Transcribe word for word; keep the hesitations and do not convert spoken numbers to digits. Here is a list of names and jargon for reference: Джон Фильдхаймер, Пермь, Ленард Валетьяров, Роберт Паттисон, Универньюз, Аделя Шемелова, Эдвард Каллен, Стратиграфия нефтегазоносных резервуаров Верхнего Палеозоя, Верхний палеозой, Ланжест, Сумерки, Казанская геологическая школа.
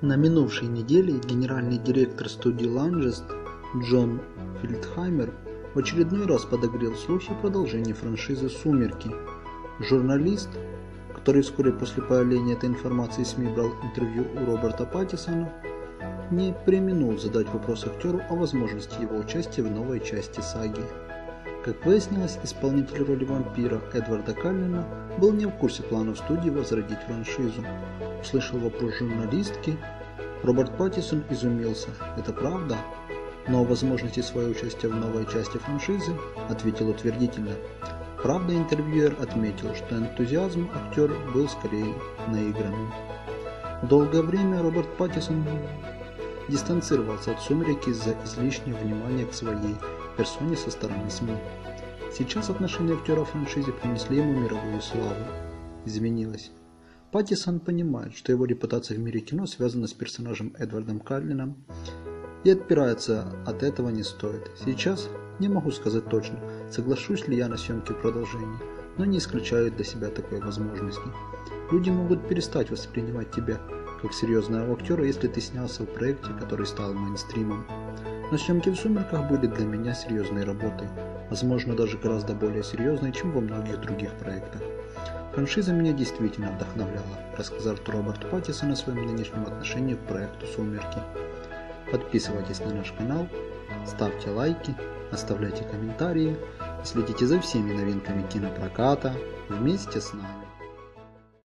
На минувшей неделе генеральный директор студии Ланжест Джон Фильдхаймер в очередной раз подогрел слухи о продолжении франшизы «Сумерки». Журналист, который вскоре после появления этой информации СМИ брал интервью у Роберта Паттисона, не преминул задать вопрос актеру о возможности его участия в новой части саги. Как выяснилось, исполнитель роли вампира Эдварда Каллена был не в курсе планов студии возродить франшизу. Услышал вопрос журналистки, Роберт Паттисон изумился: «Это правда?» Но о возможности своего участия в новой части франшизы ответил утвердительно. Правда, интервьюер отметил, что энтузиазм актера был скорее наигранным. Долгое время Роберт Паттисон дистанцировался от «Сумерек» из-за излишнего внимания к своей персоне со стороны СМИ. Сейчас отношения актера франшизе принесли ему мировую славу. Изменилось. Паттисон понимает, что его репутация в мире кино связана с персонажем Эдвардом Калленом, и отпираться от этого не стоит. Сейчас не могу сказать точно, соглашусь ли я на съемки продолжения, но не исключаю для себя такой возможности. Люди могут перестать воспринимать тебя как серьезного актера, если ты снялся в проекте, который стал мейнстримом. Но съемки в «Сумерках» были для меня серьезной работой, возможно, даже гораздо более серьезной, чем во многих других проектах. Франшиза меня действительно вдохновляла, рассказал Роберт Паттисон о своем нынешнем отношении к проекту «Сумерки». Подписывайтесь на наш канал, ставьте лайки, оставляйте комментарии и следите за всеми новинками кинопроката вместе с нами.